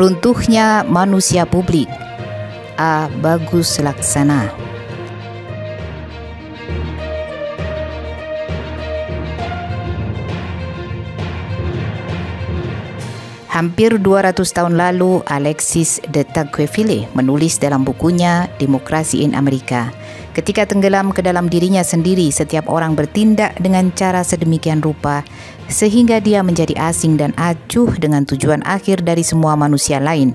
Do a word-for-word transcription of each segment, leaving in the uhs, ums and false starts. Runtuhnya manusia publik. A. Bagus Laksana. Hampir dua ratus tahun lalu, Alexis de Tocqueville menulis dalam bukunya Demokrasi in Amerika. Ketika tenggelam ke dalam dirinya sendiri, setiap orang bertindak dengan cara sedemikian rupa, sehingga dia menjadi asing dan acuh dengan tujuan akhir dari semua manusia lain.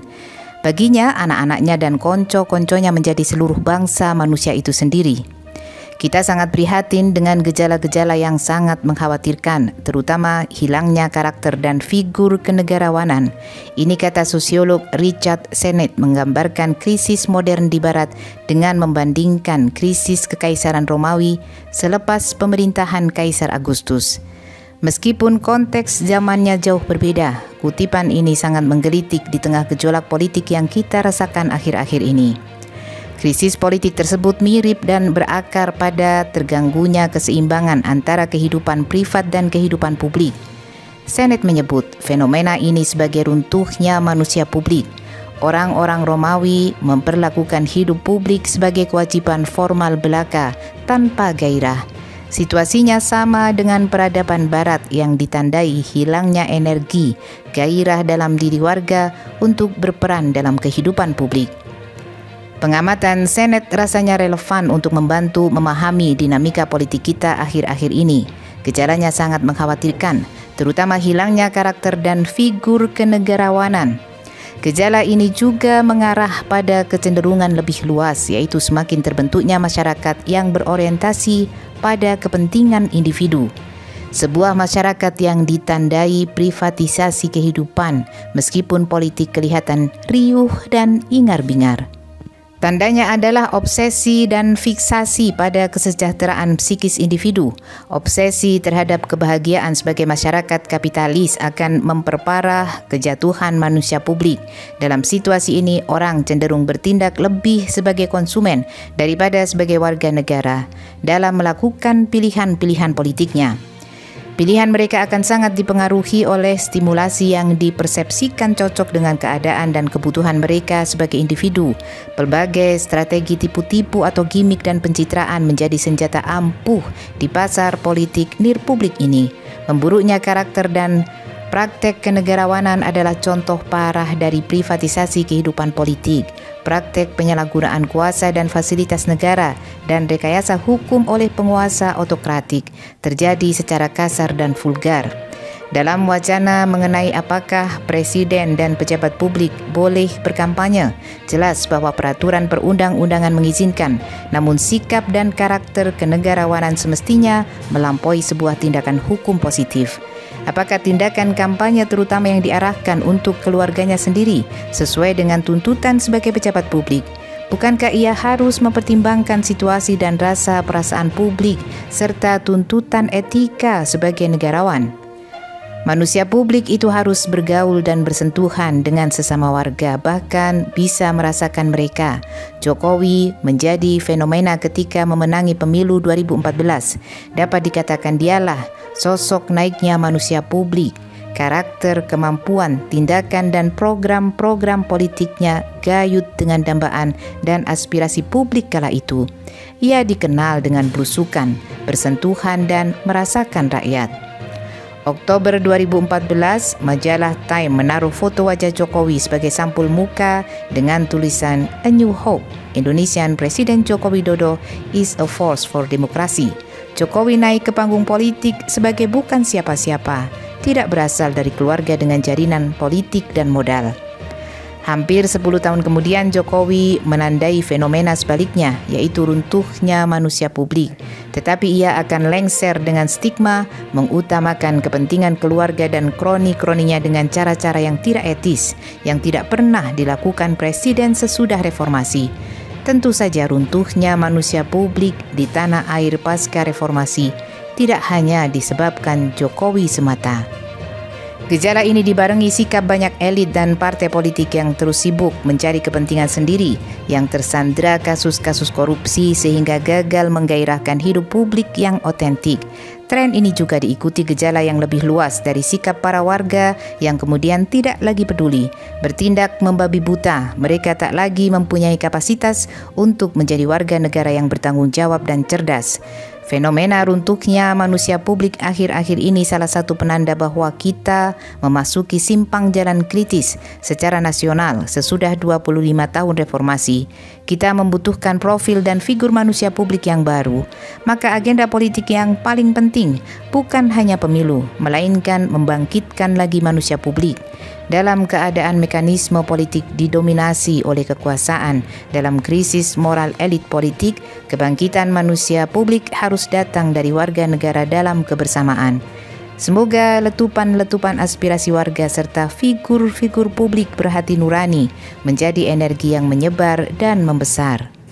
Baginya, anak-anaknya dan konco-konconya menjadi seluruh bangsa manusia itu sendiri. Kita sangat prihatin dengan gejala-gejala yang sangat mengkhawatirkan, terutama hilangnya karakter dan figur kenegarawanan. Ini kata sosiolog Richard Sennett menggambarkan krisis modern di Barat dengan membandingkan krisis Kekaisaran Romawi selepas pemerintahan Kaisar Agustus. Meskipun konteks zamannya jauh berbeda, kutipan ini sangat menggelitik di tengah gejolak politik yang kita rasakan akhir-akhir ini. Krisis politik tersebut mirip dan berakar pada terganggunya keseimbangan antara kehidupan privat dan kehidupan publik. Sennett menyebut fenomena ini sebagai runtuhnya manusia publik. Orang-orang Romawi memperlakukan hidup publik sebagai kewajiban formal belaka tanpa gairah. Situasinya sama dengan peradaban Barat yang ditandai hilangnya energi, gairah dalam diri warga untuk berperan dalam kehidupan publik. Pengamatan Sennett rasanya relevan untuk membantu memahami dinamika politik kita akhir-akhir ini. Gejalanya sangat mengkhawatirkan, terutama hilangnya karakter dan figur kenegarawanan. Gejala ini juga mengarah pada kecenderungan lebih luas, yaitu semakin terbentuknya masyarakat yang berorientasi pada kepentingan individu. Sebuah masyarakat yang ditandai privatisasi kehidupan, meskipun politik kelihatan riuh dan ingar-bingar. Tandanya adalah obsesi dan fiksasi pada kesejahteraan psikis individu. Obsesi terhadap kebahagiaan sebagai masyarakat kapitalis akan memperparah kejatuhan manusia publik. Dalam situasi ini, orang cenderung bertindak lebih sebagai konsumen daripada sebagai warga negara dalam melakukan pilihan-pilihan politiknya. Pilihan mereka akan sangat dipengaruhi oleh stimulasi yang dipersepsikan cocok dengan keadaan dan kebutuhan mereka sebagai individu. Pelbagai strategi tipu-tipu atau gimik dan pencitraan menjadi senjata ampuh di pasar politik nirpublik ini. Memburuknya karakter dan praktek kenegarawanan adalah contoh parah dari privatisasi kehidupan politik, praktek penyalahgunaan kuasa dan fasilitas negara, dan rekayasa hukum oleh penguasa otokratik terjadi secara kasar dan vulgar. Dalam wacana mengenai apakah presiden dan pejabat publik boleh berkampanye, jelas bahwa peraturan perundang-undangan mengizinkan, namun sikap dan karakter kenegarawanan semestinya melampaui sebuah tindakan hukum positif. Apakah tindakan kampanye terutama yang diarahkan untuk keluarganya sendiri sesuai dengan tuntutan sebagai pejabat publik? Bukankah ia harus mempertimbangkan situasi dan rasa perasaan publik serta tuntutan etika sebagai negarawan? Manusia publik itu harus bergaul dan bersentuhan dengan sesama warga, bahkan bisa merasakan mereka. Jokowi menjadi fenomena ketika memenangi pemilu dua ribu empat belas. Dapat dikatakan dialah sosok naiknya manusia publik. Karakter, kemampuan, tindakan, dan program-program politiknya gayut dengan dambaan dan aspirasi publik kala itu. Ia dikenal dengan belusukan, bersentuhan, dan merasakan rakyat. Oktober dua ribu empat belas, majalah Time menaruh foto wajah Jokowi sebagai sampul muka dengan tulisan A New Hope, Indonesian Presiden Joko Widodo is a force for demokrasi. Jokowi naik ke panggung politik sebagai bukan siapa-siapa, tidak berasal dari keluarga dengan jaringan politik dan modal. Hampir sepuluh tahun kemudian Jokowi menandai fenomena sebaliknya, yaitu runtuhnya manusia publik. Tetapi ia akan lengser dengan stigma, mengutamakan kepentingan keluarga dan kroni-kroninya dengan cara-cara yang tidak etis, yang tidak pernah dilakukan presiden sesudah reformasi. Tentu saja runtuhnya manusia publik di tanah air pasca reformasi tidak hanya disebabkan Jokowi semata. Gejala ini dibarengi sikap banyak elit dan partai politik yang terus sibuk mencari kepentingan sendiri, yang tersandra kasus-kasus korupsi sehingga gagal menggairahkan hidup publik yang otentik. Tren ini juga diikuti gejala yang lebih luas dari sikap para warga yang kemudian tidak lagi peduli, bertindak membabi buta. Mereka tak lagi mempunyai kapasitas untuk menjadi warga negara yang bertanggung jawab dan cerdas. Fenomena runtuhnya manusia publik akhir-akhir ini salah satu penanda bahwa kita memasuki simpang jalan kritis secara nasional sesudah dua puluh lima tahun reformasi. Kita membutuhkan profil dan figur manusia publik yang baru. Maka agenda politik yang paling penting bukan hanya pemilu, melainkan membangkitkan lagi manusia publik. Dalam keadaan mekanisme politik didominasi oleh kekuasaan, dalam krisis moral elit politik, kebangkitan manusia publik harus datang dari warga negara dalam kebersamaan. Semoga letupan-letupan aspirasi warga serta figur-figur publik berhati nurani menjadi energi yang menyebar dan membesar.